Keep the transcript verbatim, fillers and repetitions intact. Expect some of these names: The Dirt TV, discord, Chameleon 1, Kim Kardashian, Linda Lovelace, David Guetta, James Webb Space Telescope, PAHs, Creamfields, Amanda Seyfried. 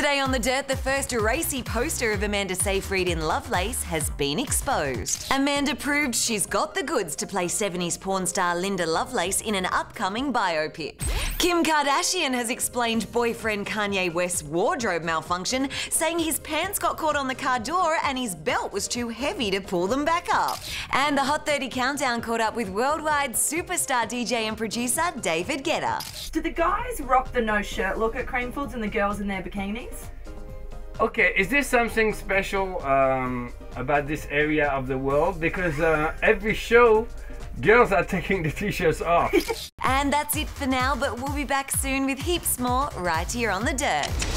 Today on The Dirt, the first racy poster of Amanda Seyfried in Lovelace has been exposed. Amanda proved she's got the goods to play seventies porn star Linda Lovelace in an upcoming biopic. Kim Kardashian has explained boyfriend Kanye West's wardrobe malfunction, saying his pants got caught on the car door and his belt was too heavy to pull them back up. And the Hot thirty Countdown caught up with worldwide superstar D J and producer David Guetta. Do the guys rock the no-shirt look at Creamfields and the girls in their bikinis? Okay, is there something special um, about this area of the world? Because uh, every show, girls are taking the t-shirts off. And that's it for now, but we'll be back soon with heaps more right here on The Dirt.